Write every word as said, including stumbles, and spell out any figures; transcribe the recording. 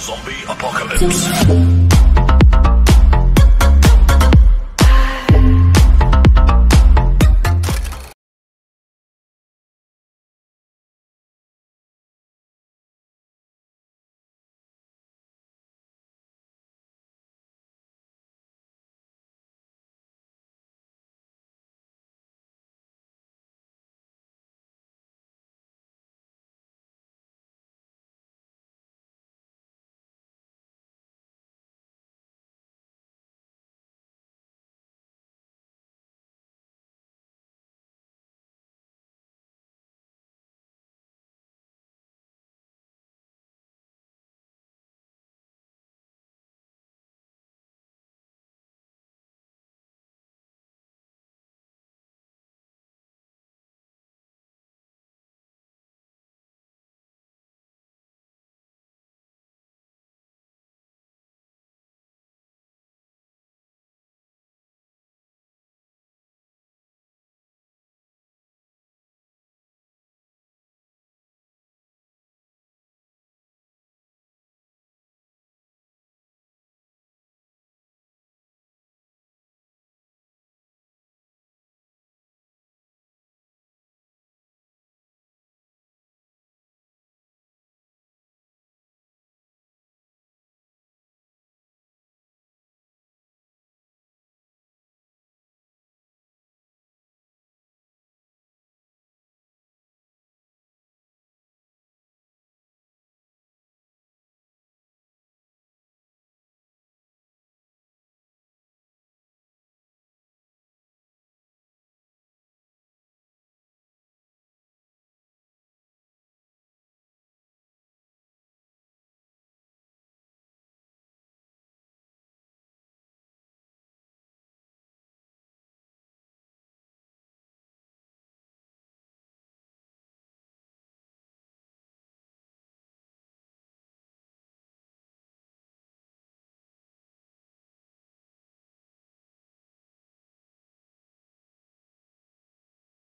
Zombie apocalypse.